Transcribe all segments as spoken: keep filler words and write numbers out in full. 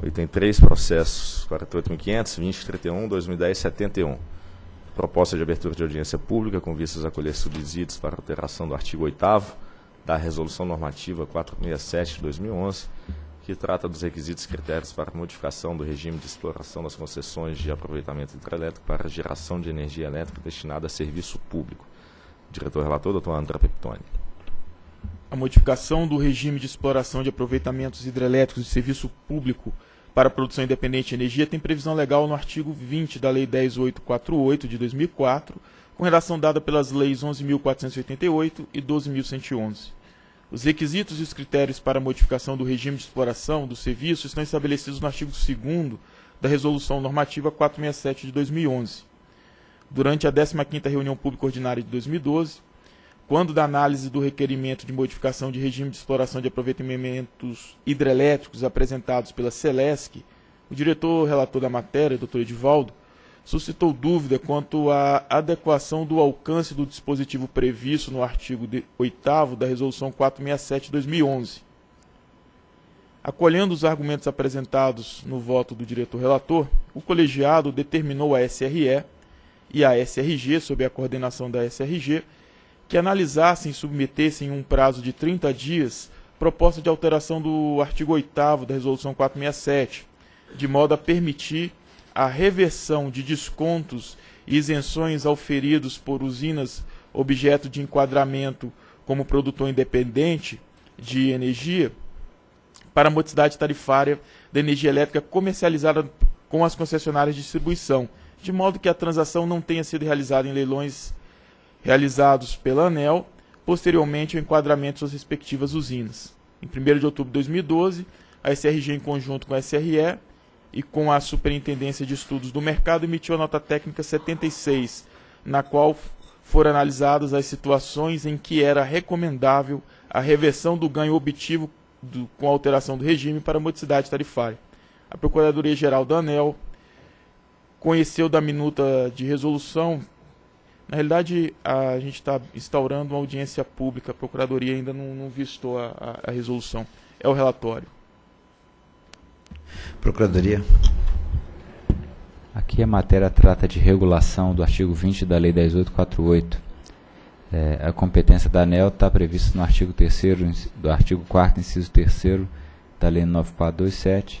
O item três, processos quarenta e oito mil quinhentos, vinte, trinta e um, dois mil e dez, setenta e um. Proposta de abertura de audiência pública com vistas a colher subsídios para alteração do artigo oitavo da Resolução Normativa quatrocentos e sessenta e sete de dois mil e onze, que trata dos requisitos e critérios para modificação do regime de exploração das concessões de aproveitamento hidrelétrico para geração de energia elétrica destinada a serviço público. Diretor-relator, doutor André Pepitone. A modificação do regime de exploração de aproveitamentos hidrelétricos de serviço público para produção independente de energia tem previsão legal no artigo vinte da Lei dez mil oitocentos e quarenta e oito de dois mil e quatro, com redação dada pelas leis onze mil quatrocentos e oitenta e oito e doze mil cento e onze. Os requisitos e os critérios para a modificação do regime de exploração do serviço estão estabelecidos no artigo segundo da Resolução Normativa quatrocentos e sessenta e sete de dois mil e onze. Durante a décima quinta Reunião Pública Ordinária de dois mil e doze, quando da análise do requerimento de modificação de regime de exploração de aproveitamentos hidrelétricos apresentados pela SELESC, o diretor-relator da matéria, doutor Edivaldo, suscitou dúvida quanto à adequação do alcance do dispositivo previsto no artigo oitavo da Resolução quatrocentos e sessenta e sete de dois mil e onze. Acolhendo os argumentos apresentados no voto do diretor-relator, o colegiado determinou à S R E e à S R G, sob a coordenação da S R G, que analisassem e submetessem em um prazo de trinta dias proposta de alteração do artigo oitavo da Resolução quatrocentos e sessenta e sete, de modo a permitir a reversão de descontos e isenções auferidos por usinas objeto de enquadramento como produtor independente de energia para a modicidade tarifária da energia elétrica comercializada com as concessionárias de distribuição, de modo que a transação não tenha sido realizada em leilões realizados pela ANEEL, posteriormente ao enquadramento de suas respectivas usinas. Em primeiro de outubro de dois mil e doze, a S R G, em conjunto com a S R E e com a Superintendência de Estudos do Mercado, emitiu a nota técnica setenta e seis, na qual foram analisadas as situações em que era recomendável a reversão do ganho obtido do, com a alteração do regime para a modicidade tarifária. A Procuradoria-Geral da ANEEL conheceu da minuta de resolução. Na realidade, a gente está instaurando uma audiência pública, a Procuradoria ainda não, não vistou a, a, a resolução. É o relatório. Procuradoria. Aqui a matéria trata de regulação do artigo vinte da Lei dez mil oitocentos e quarenta e oito. É, a competência da ANEEL está prevista no artigo terceiro, do artigo quarto, inciso terceiro da Lei nove mil quatrocentos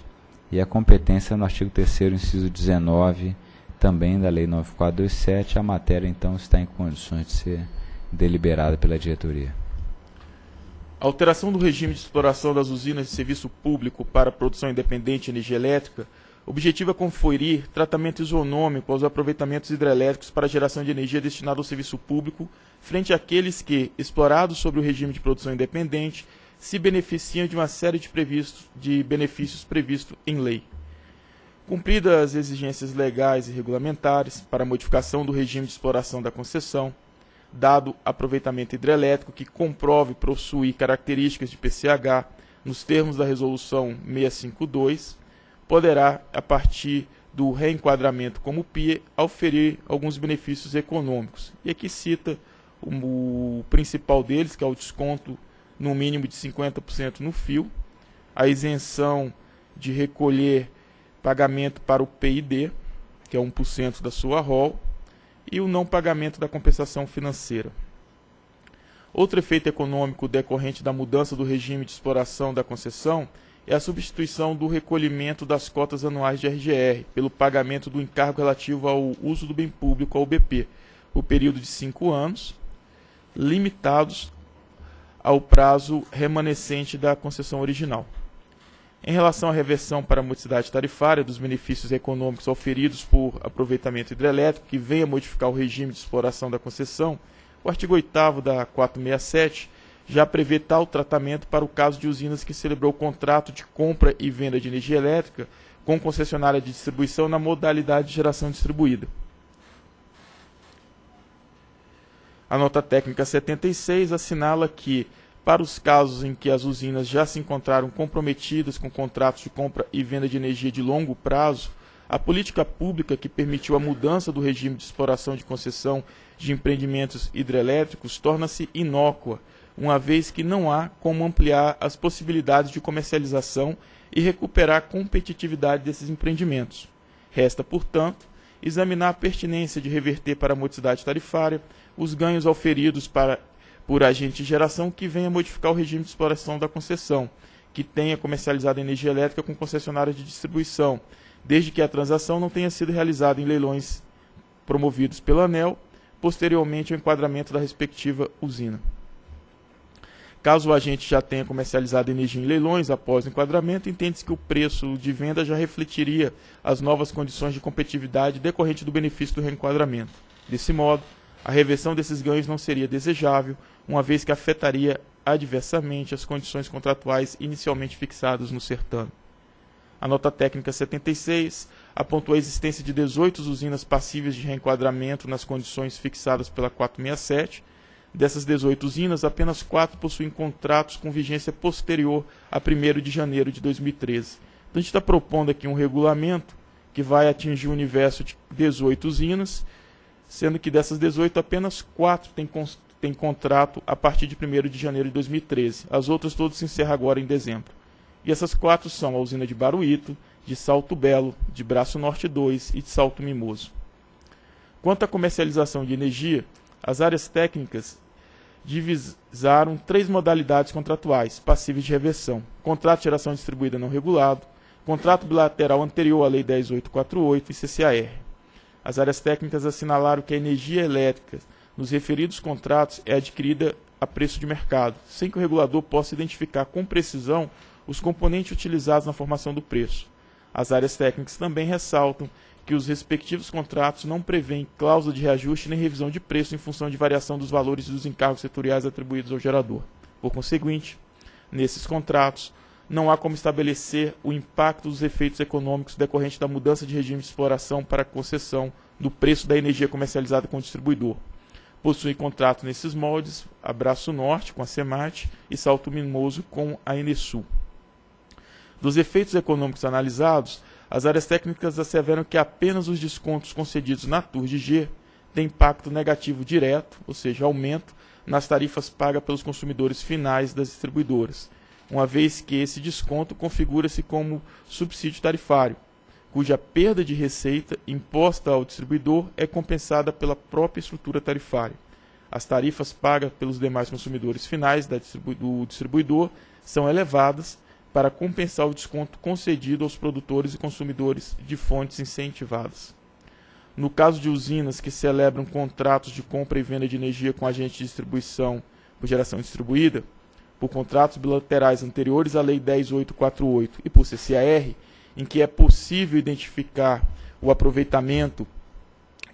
e vinte e sete, e a competência no artigo terceiro, inciso dezenove, também da Lei nove mil quatrocentos e vinte e sete, a matéria, então, está em condições de ser deliberada pela diretoria. A alteração do regime de exploração das usinas de serviço público para produção independente de energia elétrica objetiva conferir tratamento isonômico aos aproveitamentos hidrelétricos para geração de energia destinada ao serviço público frente àqueles que, explorados sobre o regime de produção independente, se beneficiam de uma série de, previstos, de benefícios previstos em lei. Cumpridas as exigências legais e regulamentares para a modificação do regime de exploração da concessão, dado aproveitamento hidrelétrico que comprove possuir características de P C H nos termos da Resolução seiscentos e cinquenta e dois, poderá, a partir do reenquadramento como P I E, oferir alguns benefícios econômicos. E aqui cita o principal deles, que é o desconto no mínimo de cinquenta por cento no fio, a isenção de recolher pagamento para o P I D, que é um por cento da sua R O L, e o não pagamento da compensação financeira. Outro efeito econômico decorrente da mudança do regime de exploração da concessão é a substituição do recolhimento das cotas anuais de R G R pelo pagamento do encargo relativo ao uso do bem público, ao U B P, o período de cinco anos, limitados ao prazo remanescente da concessão original. Em relação à reversão para a modicidade tarifária dos benefícios econômicos oferidos por aproveitamento hidrelétrico que venha modificar o regime de exploração da concessão, o artigo oitavo da quatrocentos e sessenta e sete já prevê tal tratamento para o caso de usinas que celebrou contrato de compra e venda de energia elétrica com concessionária de distribuição na modalidade de geração distribuída. A nota técnica setenta e seis assinala que, para os casos em que as usinas já se encontraram comprometidas com contratos de compra e venda de energia de longo prazo, a política pública que permitiu a mudança do regime de exploração de concessão de empreendimentos hidrelétricos torna-se inócua, uma vez que não há como ampliar as possibilidades de comercialização e recuperar a competitividade desses empreendimentos. Resta, portanto, examinar a pertinência de reverter para a modicidade tarifária os ganhos auferidos para, por agente de geração que venha modificar o regime de exploração da concessão, que tenha comercializado energia elétrica com concessionária de distribuição, desde que a transação não tenha sido realizada em leilões promovidos pela ANEEL, posteriormente ao enquadramento da respectiva usina. Caso o agente já tenha comercializado energia em leilões após o enquadramento, entende-se que o preço de venda já refletiria as novas condições de competitividade decorrente do benefício do reenquadramento. Desse modo, a reversão desses ganhos não seria desejável, uma vez que afetaria adversamente as condições contratuais inicialmente fixadas no certame. A nota técnica setenta e seis apontou a existência de dezoito usinas passíveis de reenquadramento nas condições fixadas pela quatrocentos e sessenta e sete. Dessas dezoito usinas, apenas quatro possuem contratos com vigência posterior a primeiro de janeiro de dois mil e treze. Então, a gente está propondo aqui um regulamento que vai atingir o universo de dezoito usinas, sendo que dessas dezoito, apenas quatro têm, têm contrato a partir de primeiro de janeiro de dois mil e treze. As outras todas se encerram agora em dezembro. E essas quatro são a usina de Baruíto, de Salto Belo, de Braço Norte dois e de Salto Mimoso. Quanto à comercialização de energia, as áreas técnicas divisaram três modalidades contratuais passíveis de reversão: contrato de geração distribuída não regulado, contrato bilateral anterior à Lei dez mil oitocentos e quarenta e oito e C C E A R. As áreas técnicas assinalaram que a energia elétrica nos referidos contratos é adquirida a preço de mercado, sem que o regulador possa identificar com precisão os componentes utilizados na formação do preço. As áreas técnicas também ressaltam que os respectivos contratos não prevêem cláusula de reajuste nem revisão de preço em função de variação dos valores dos encargos setoriais atribuídos ao gerador. Por conseguinte, nesses contratos, não há como estabelecer o impacto dos efeitos econômicos decorrentes da mudança de regime de exploração para concessão do preço da energia comercializada com o distribuidor. Possui contrato nesses moldes a Braço Norte com a CEMAT e Salto Mimoso com a Enesul. Dos efeitos econômicos analisados, as áreas técnicas asseveram que apenas os descontos concedidos na T U S D G têm impacto negativo direto, ou seja, aumento, nas tarifas pagas pelos consumidores finais das distribuidoras, uma vez que esse desconto configura-se como subsídio tarifário, cuja perda de receita imposta ao distribuidor é compensada pela própria estrutura tarifária. As tarifas pagas pelos demais consumidores finais da distribu- do distribuidor são elevadas, para compensar o desconto concedido aos produtores e consumidores de fontes incentivadas. No caso de usinas que celebram contratos de compra e venda de energia com agente de distribuição por geração distribuída, por contratos bilaterais anteriores à Lei dez mil oitocentos e quarenta e oito e por C C E A R, em que é possível identificar o aproveitamento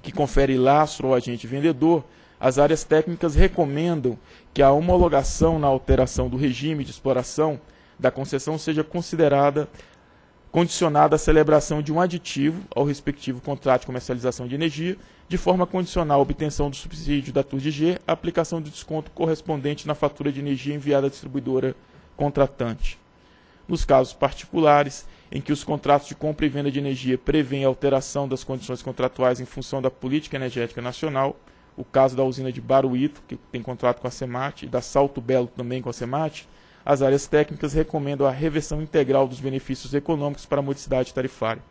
que confere lastro ao agente vendedor, as áreas técnicas recomendam que a homologação na alteração do regime de exploração da concessão seja considerada condicionada à celebração de um aditivo ao respectivo contrato de comercialização de energia, de forma condicional à obtenção do subsídio da T U S D G, a aplicação do desconto correspondente na fatura de energia enviada à distribuidora contratante. Nos casos particulares, em que os contratos de compra e venda de energia prevêem alteração das condições contratuais em função da política energética nacional, o caso da usina de Baruíto, que tem contrato com a CEMAT, e da Salto Belo também com a CEMAT, as áreas técnicas recomendam a reversão integral dos benefícios econômicos para a modicidade tarifária.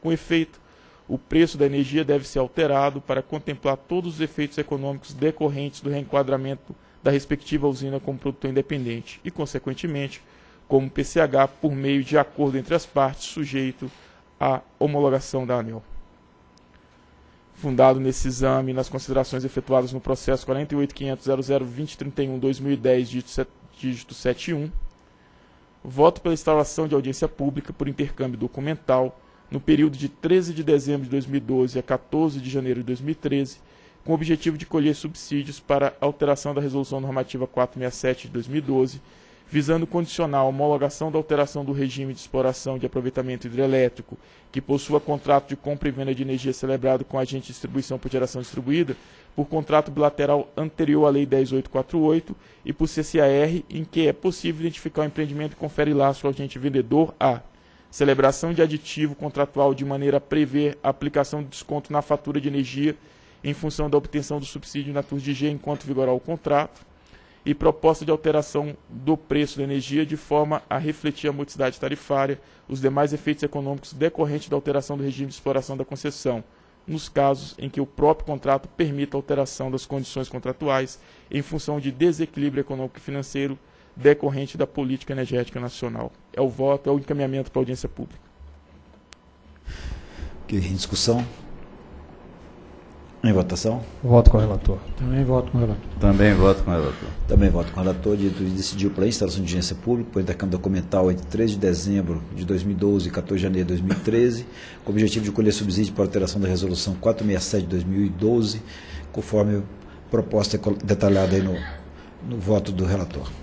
Com efeito, o preço da energia deve ser alterado para contemplar todos os efeitos econômicos decorrentes do reenquadramento da respectiva usina como produtor independente e, consequentemente, como P C H por meio de acordo entre as partes sujeito à homologação da ANEEL. Fundado nesse exame, nas considerações efetuadas no processo quarenta e oito ponto quinhentos ponto zero zero ponto dois mil e trinta e um barra dois mil e dez, dígito setenta, dígito setenta e um, voto pela instauração de audiência pública por intercâmbio documental no período de treze de dezembro de dois mil e doze a quatorze de janeiro de dois mil e treze, com o objetivo de colher subsídios para alteração da Resolução Normativa quatrocentos e sessenta e sete de dois mil e doze, visando condicionar a homologação da alteração do regime de exploração de aproveitamento hidrelétrico que possua contrato de compra e venda de energia celebrado com agente de distribuição por geração distribuída por contrato bilateral anterior à Lei dez mil oitocentos e quarenta e oito e por C C E A R, em que é possível identificar o empreendimento que confere laço ao agente vendedor a celebração de aditivo contratual de maneira a prever a aplicação de desconto na fatura de energia em função da obtenção do subsídio na T U S D G enquanto vigorar o contrato, e proposta de alteração do preço da energia de forma a refletir a modicidade tarifária, os demais efeitos econômicos decorrentes da alteração do regime de exploração da concessão, nos casos em que o próprio contrato permita alteração das condições contratuais em função de desequilíbrio econômico e financeiro decorrente da política energética nacional. É o voto, é o encaminhamento para a audiência pública. Ok, em discussão? Em votação? Voto com o relator. Também voto com o relator. Também voto com o relator. Também voto com o relator. Diretoria decidiu pela instalação de audiência pública, por intercâmbio documental entre três de dezembro de dois mil e doze e quatorze de janeiro de dois mil e treze, com o objetivo de colher subsídio para alteração da Resolução quatrocentos e sessenta e sete de dois mil e doze, conforme proposta detalhada aí no, no voto do relator.